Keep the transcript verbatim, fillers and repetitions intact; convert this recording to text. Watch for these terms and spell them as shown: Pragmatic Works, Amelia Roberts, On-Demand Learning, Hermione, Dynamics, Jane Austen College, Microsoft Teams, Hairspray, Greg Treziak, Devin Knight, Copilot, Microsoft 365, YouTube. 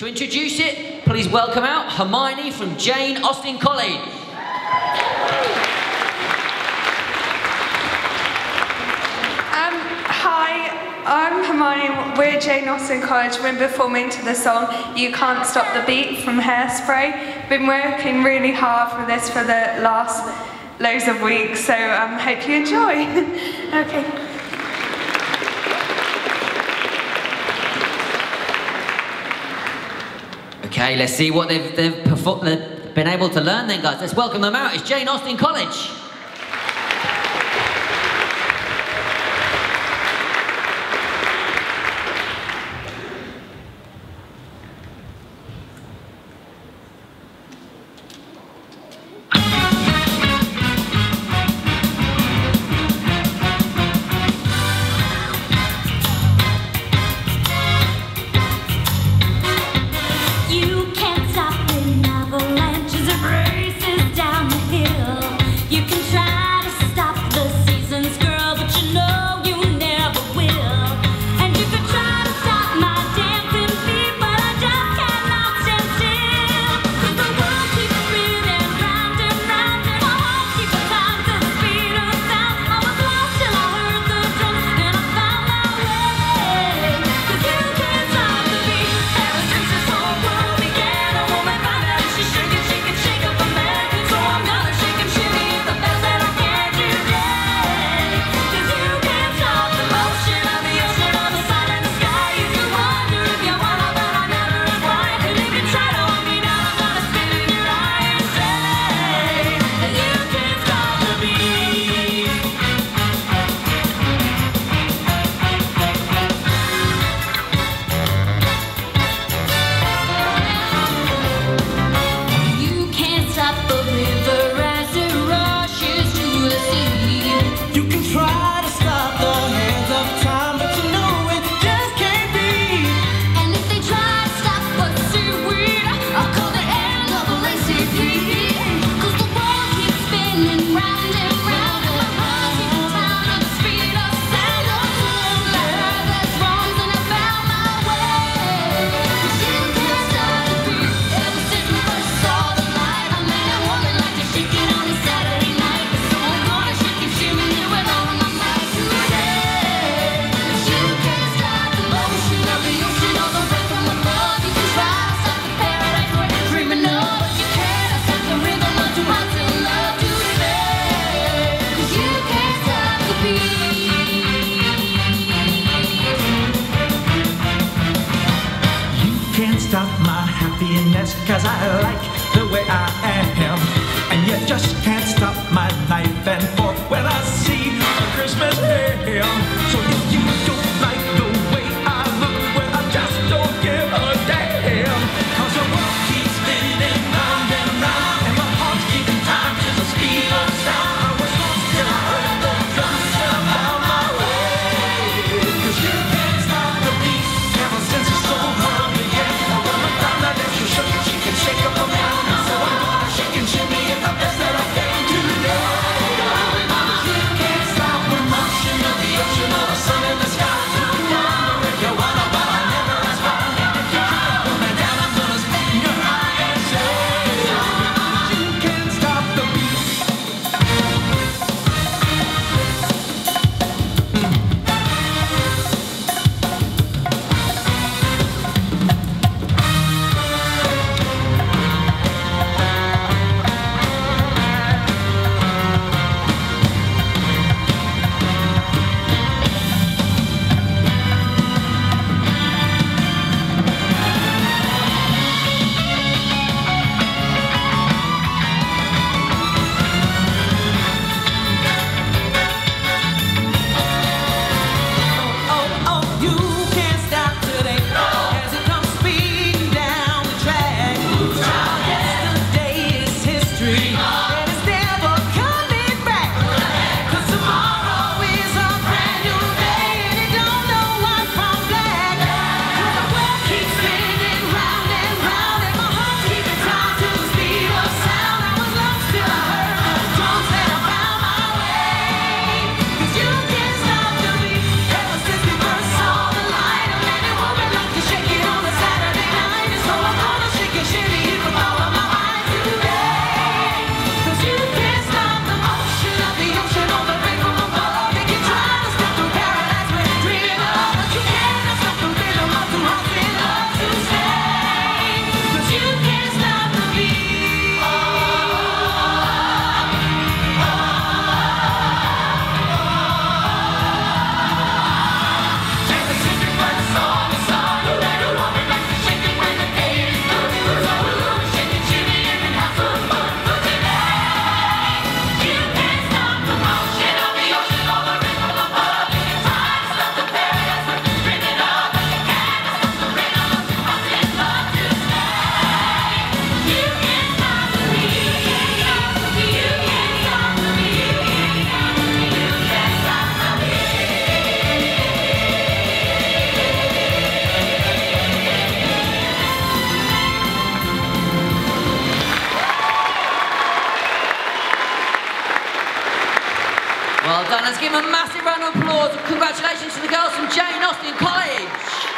To introduce it, please welcome out Hermione from Jane Austen College. Um, hi, I'm Hermione. We're at Jane Austen College. We're performing to the song You Can't Stop the Beat from Hairspray. Been working really hard for this for the last loads of weeks, so um, hope you enjoy. Okay. Okay, let's see what they've, they've, they've been able to learn then, guys. Let's welcome them out. It's Jane Austen College. Stop my happiness, cause I like the way I am, and you just can't stop my knife and fork when I see a Christmas ham. So if you don't like the way I look, well, I just don't give a damn, cause the world keeps spinning round and round, and my heart's keeping time to the speed of sound. I was lost till I heard the drums and I'm on my way, cause you can't stop the beat. Ever since it's so hard of the ocean of the sun. Well done. Let's give them a massive round of applause. Congratulations to the girls from Jane Austen College.